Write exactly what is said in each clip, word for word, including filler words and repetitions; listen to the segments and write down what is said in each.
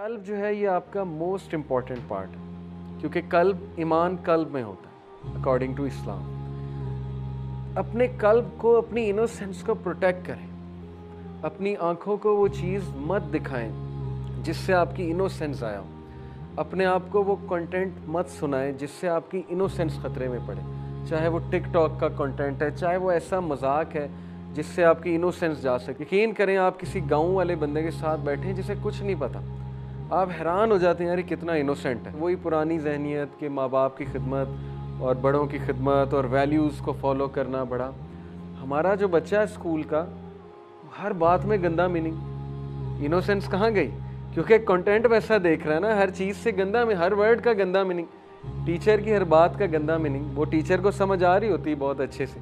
कल्ब जो है ये आपका मोस्ट इम्पॉर्टेंट पार्ट है, क्योंकि कल्ब ईमान कल्ब में होता है अकॉर्डिंग टू इस्लाम। अपने कल्ब को, अपनी इनोसेंस को प्रोटेक्ट करें। अपनी आँखों को वो चीज़ मत दिखाएं जिससे आपकी इनोसेंस आया हो। अपने आप को वो कंटेंट मत सुनाएं जिससे आपकी इनोसेंस ख़तरे में पड़े, चाहे वो टिकटॉक का कंटेंट है, चाहे वो ऐसा मजाक है जिससे आपकी इनोसेंस जा सके। यकीन करें, आप किसी गाँव वाले बंदे के साथ बैठे हैं जिसे कुछ नहीं पता, आप हैरान हो जाते हैं यार कितना इनोसेंट है। वही पुरानी जहनीत के माँ बाप की खिदमत और बड़ों की खिदमत और वैल्यूज़ को फॉलो करना। बड़ा हमारा जो बच्चा है स्कूल का, हर बात में गंदा मीनिंग, इनोसेंस कहाँ गई? क्योंकि कंटेंट वैसा देख रहा है ना, हर चीज़ से गंदा, में हर वर्ड का गंदा मीनिंग, टीचर की हर बात का गंदा मीनिंग। वो टीचर को समझ आ रही होती बहुत अच्छे से,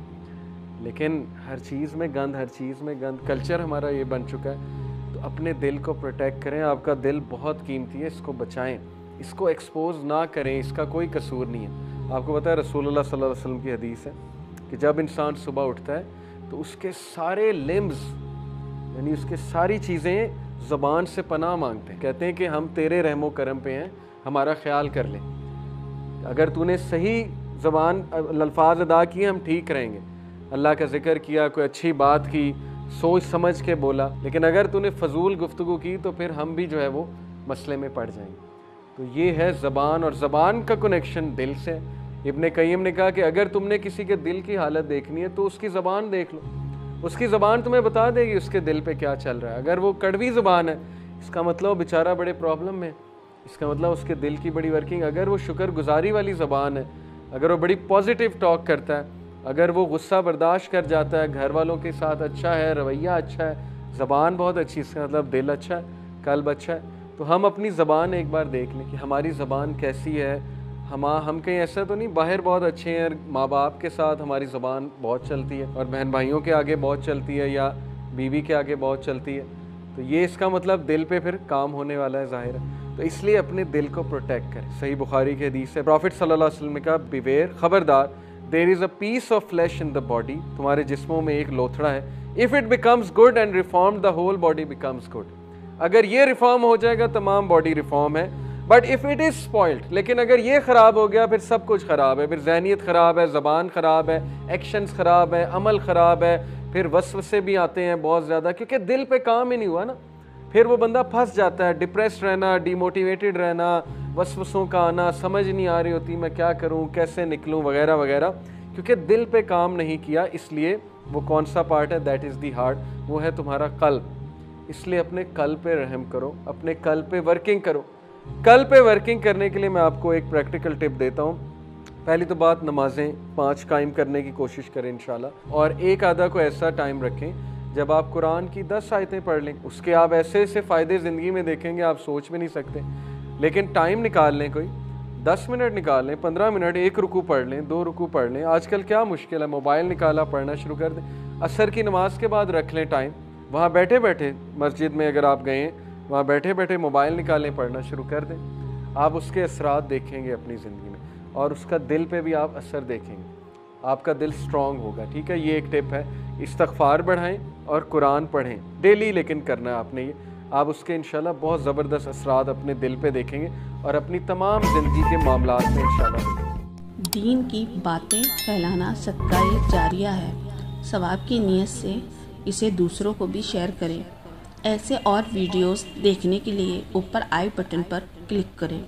लेकिन हर चीज़ में गंद, हर चीज़ में गंद। कल्चर हमारा ये बन चुका है। तो अपने दिल को प्रोटेक्ट करें। आपका दिल बहुत कीमती है, इसको बचाएं, इसको एक्सपोज ना करें, इसका कोई कसूर नहीं है। आपको पता है रसूलुल्लाह सल्लल्लाहु अलैहि वसल्लम की हदीस है कि जब इंसान सुबह उठता है तो उसके सारे लिम्स, यानी उसके सारी चीज़ें ज़बान से पनाह मांगते हैं, कहते हैं कि हम तेरे रहमो करम पे हैं, हमारा ख्याल कर ले। अगर तूने सही ज़बान अल्फाज अदा किए हम ठीक रहेंगे, अल्लाह का जिक्र किया, कोई अच्छी बात की, सोच समझ के बोला। लेकिन अगर तूने फजूल गुफ्तगू की तो फिर हम भी जो है वो मसले में पड़ जाएंगे। तो ये है ज़बान, और ज़बान का कनेक्शन दिल से। इब्ने कय्यम ने कहा कि अगर तुमने किसी के दिल की हालत देखनी है तो उसकी ज़बान देख लो, उसकी ज़बान तुम्हें बता देगी उसके दिल पे क्या चल रहा है। अगर वो कड़वी ज़बान है, इसका मतलब बेचारा बड़े प्रॉब्लम में, इसका मतलब उसके दिल की बड़ी वर्किंग। अगर वो शुक्रगुजारी वाली ज़बान है, अगर वो बड़ी पॉजिटिव टॉक करता है, अगर वो गुस्सा बर्दाश्त कर जाता है, घर वालों के साथ अच्छा है, रवैया अच्छा है, ज़बान बहुत अच्छी, इसका मतलब दिल अच्छा है, कल्ब अच्छा है। तो हम अपनी ज़बान एक बार देख लें कि हमारी ज़बान कैसी है। हम हम कहीं ऐसा तो नहीं, बाहर बहुत अच्छे हैं, माँ बाप के साथ हमारी ज़बान बहुत चलती है, और बहन भाइयों के आगे बहुत चलती है, या बीवी के आगे बहुत चलती है, तो ये इसका मतलब दिल पर फिर काम होने वाला है, ज़ाहिर है। तो इसलिए अपने दिल को प्रोटेक्ट करें। सही बुखारी की हदीस है, प्रॉफिट सल्लल्लाहु अलैहि वसल्लम ने कहा, बिवेर, ख़बरदार, there is a piece of flesh in the body, तुम्हारे जिस्मों में एक लोथड़ा है, if it becomes good and reform the whole body becomes good. अगर ये रिफॉर्म हो जाएगा तमाम बॉडी रिफॉर्म है। But if it is spoiled, लेकिन अगर ये ख़राब हो गया फिर सब कुछ ख़राब है, फिर जहनीत ख़राब है, ज़बान ख़राब है, एक्शंस ख़राब है, अमल ख़राब है, फिर वसवसे भी आते हैं बहुत ज़्यादा, क्योंकि दिल पर काम ही नहीं हुआ ना। फिर वो बंदा फंस जाता है, डिप्रेस्ड रहना, डिमोटिवेटेड रहना, वसवसों का आना, समझ नहीं आ रही होती मैं क्या करूं, कैसे निकलूं, वगैरह वगैरह, क्योंकि दिल पे काम नहीं किया। इसलिए वो कौन सा पार्ट है, दैट इज़ दी हार्ट, वो है तुम्हारा कल्ब। इसलिए अपने कल्ब पे रहम करो, अपने कल्ब पे वर्किंग करो। कल्ब पे वर्किंग करने के लिए मैं आपको एक प्रैक्टिकल टिप देता हूँ। पहली तो बात, नमाजें पाँच कायम करने की कोशिश करें इंशाल्लाह, और एक आधा को ऐसा टाइम रखें जब आप कुरान की दस आयतें पढ़ लें। उसके आप ऐसे ऐसे फ़ायदे ज़िंदगी में देखेंगे आप सोच भी नहीं सकते। लेकिन टाइम निकाल लें, कोई दस मिनट निकाल लें, पंद्रह मिनट, एक रुकू पढ़ लें, दो रुकू पढ़ लें। आजकल क्या मुश्किल है, मोबाइल निकाला, पढ़ना शुरू कर दें। असर की नमाज के बाद रख लें टाइम, वहाँ बैठे बैठे मस्जिद में अगर आप गए हैं, वहाँ बैठे बैठे मोबाइल निकालें, पढ़ना शुरू कर दें। आप उसके असरात देखेंगे अपनी ज़िंदगी में, और उसका दिल पर भी आप असर देखेंगे, आपका दिल स्ट्रॉन्ग होगा। ठीक है, ये एक टिप है। इस्तग़फ़ार बढ़ाएँ और कुरान पढ़ें डेली, लेकिन करना है आपने ये। आप उसके इंशाल्लाह बहुत ज़बरदस्त असरात अपने दिल पे देखेंगे, और अपनी तमाम ज़िंदगी के मामलात में इंशाल्लाह। दीन की बातें फैलाना सदक़ा जारिया है, सवाब की नीयत से इसे दूसरों को भी शेयर करें। ऐसे और वीडियोस देखने के लिए ऊपर आई बटन पर क्लिक करें।